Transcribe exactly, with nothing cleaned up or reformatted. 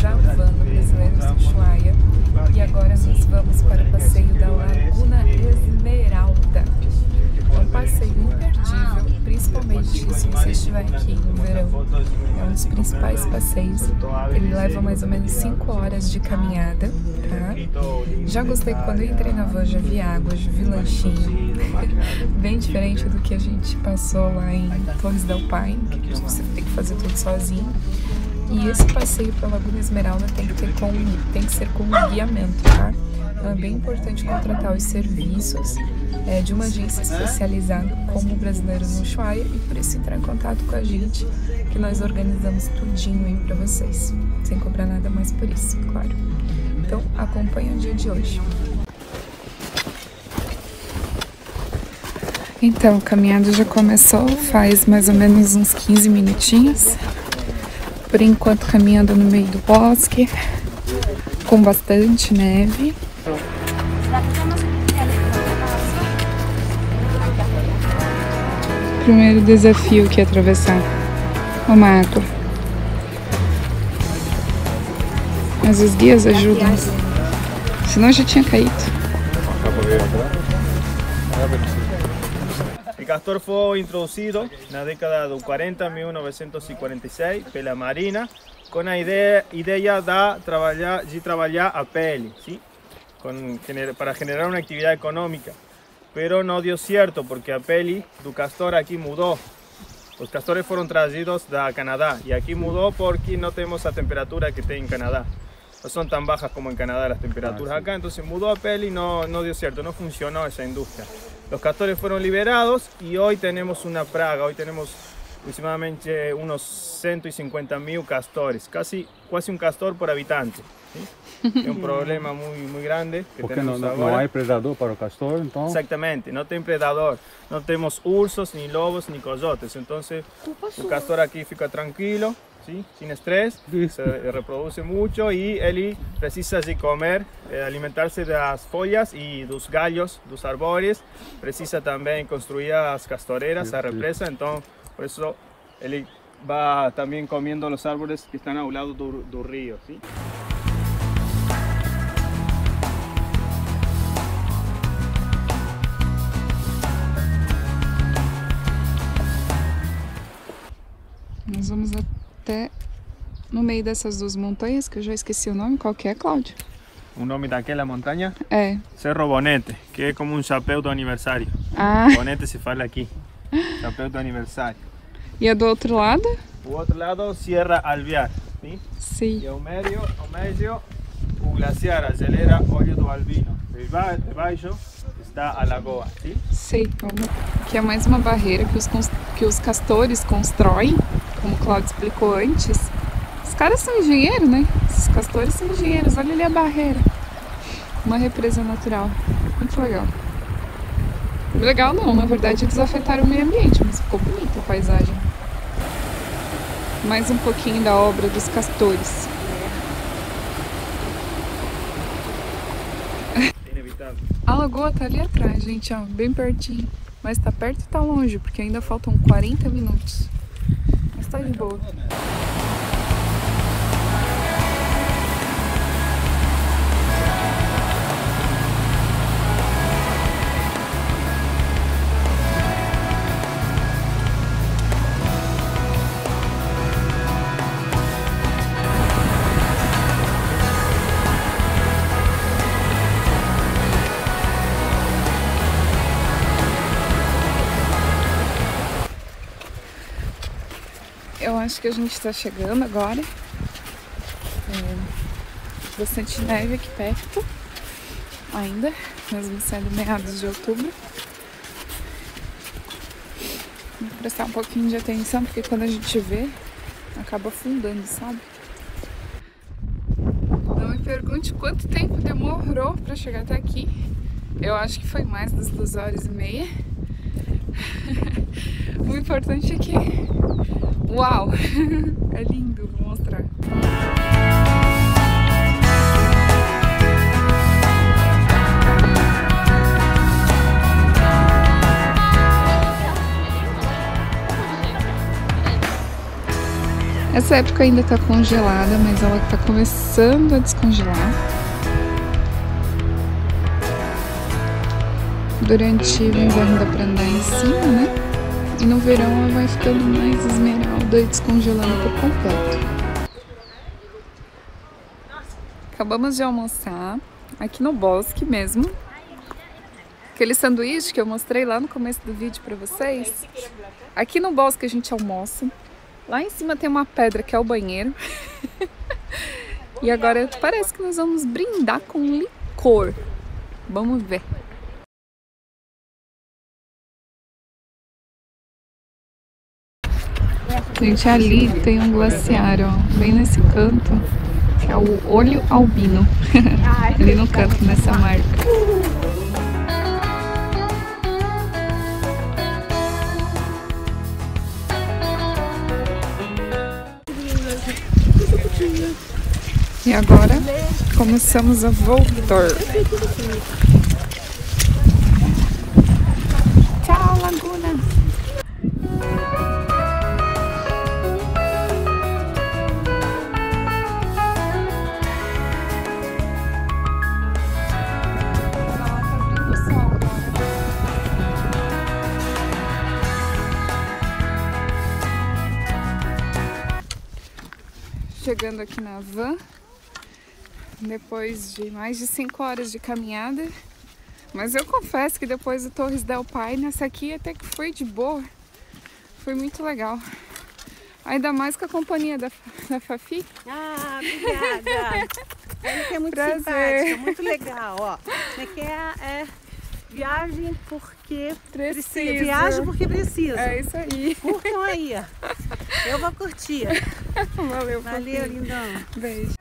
da Urbana Brasileiros de Ushuaia e agora nós vamos para o passeio da Laguna Esmeralda. É um passeio imperdível, principalmente se você estiver aqui no verão. É um dos principais passeios, ele leva mais ou menos cinco horas de caminhada, tá? Já gostei que quando eu entrei na van já vi água, já vi lanchinho, bem diferente do que a gente passou lá em Torres del Paine, que você tem que fazer tudo sozinho. E esse passeio pela Laguna Esmeralda tem que, ter com, tem que ser com um guiamento, tá? Então é bem importante contratar os serviços é, de uma agência especializada como o Brasileiro no Ushuaia e por isso entrar em contato com a gente, que nós organizamos tudinho aí pra vocês, sem cobrar nada mais por isso, claro. Então acompanha o dia de hoje. Então, a caminhada já começou, faz mais ou menos uns quinze minutinhos. Por enquanto caminhando no meio do bosque, com bastante neve. Primeiro desafio que é atravessar o mato. Mas os guias ajudam, senão eu já tinha caído. El castor fue introducido en la década de quarenta, mil novecentos e quarenta e seis, por la Marina, con la idea, idea de, trabajar, de trabajar a pele, ¿sí? Con, para generar una actividad económica. Pero no dio cierto porque a pele del castor aquí mudó. Los castores fueron traídos de Canadá y aquí mudó porque no tenemos la temperatura que tiene en Canadá. No son tan bajas como en Canadá las temperaturas acá, entonces mudó a pele y no, no dio cierto, no funcionó esa industria. Los castores fueron liberados y hoy tenemos una praga, hoy tenemos aproximadamente unos ciento cincuenta mil castores, casi, casi un castor por habitante. ¿Sí? Es un problema muy, muy grande que porque tenemos no, no, ahora. ¿No hay predador para el castor entonces? Exactamente, no tiene predador, no tenemos ursos, ni lobos, ni coyotes, entonces el castor aquí fica tranquilo, ¿sí? Sin estrés, se reproduce mucho y él precisa de comer, eh, alimentarse de las follas y de los gallos, de los árboles, precisa también construir las castoreras, la represa, entonces por eso él va también comiendo los árboles que están al lado del, del río, ¿sí? Nós vamos até no meio dessas duas montanhas, que eu já esqueci o nome. Qual que é, Cláudio? O nome daquela montanha? É. Cerro Bonete, que é como um chapéu do aniversário. Ah. Bonete se fala aqui. Chapéu do aniversário. E é do outro lado? O outro lado, Sierra Alvear. Sim. Sim. E ao meio, ao meio, o glaciar, a geleira, Olho Albino. Debaixo está a lagoa. Sim. Sim. Que é mais uma barreira que os, que os castores constroem. Como o Cláudio explicou antes, os caras são engenheiros, né? Os castores são engenheiros, olha ali a barreira. Uma represa natural, muito legal. Legal não, na verdade eles afetaram o meio ambiente, mas ficou bonita a paisagem. Mais um pouquinho da obra dos castores. A lagoa tá ali atrás, gente, ó, bem pertinho. Mas tá perto e tá longe, porque ainda faltam quarenta minutos. Tá de boa. Eu acho que a gente está chegando agora, é, bastante neve aqui perto, ainda, mesmo sendo meados de outubro. Vou prestar um pouquinho de atenção, porque quando a gente vê, acaba afundando, sabe? Não me pergunte quanto tempo demorou para chegar até aqui, eu acho que foi mais das duas horas e meia. O importante é que... Uau! É lindo, vou mostrar. Essa época ainda tá congelada, mas ela tá começando a descongelar. Durante o inverno dá pra andar em cima, né? E no verão ela vai ficando mais esmeralda e descongelando por completo. Acabamos de almoçar aqui no bosque mesmo. Aquele sanduíche que eu mostrei lá no começo do vídeo pra vocês. Aqui no bosque a gente almoça. Lá em cima tem uma pedra que é o banheiro. E agora parece que nós vamos brindar com licor. Vamos ver. Gente, ali tem um glaciar, ó. Bem nesse canto. Que é o Olho Albino. Ali no canto, nessa marca. E agora começamos a voltar. Tchau, Laguna! Chegando aqui na van, depois de mais de cinco horas de caminhada, mas eu confesso que depois do Torres del Paine, essa aqui até que foi de boa, foi muito legal, ainda mais com a companhia da, da Fafi. Ah, obrigada! Ela que é muito Prazer. simpática, muito legal, ó. É que é, é viagem porque precisa. precisa. Viagem porque precisa. É isso aí. Curtam aí. Eu vou curtir. Valeu, Valeu, lindão. Beijo.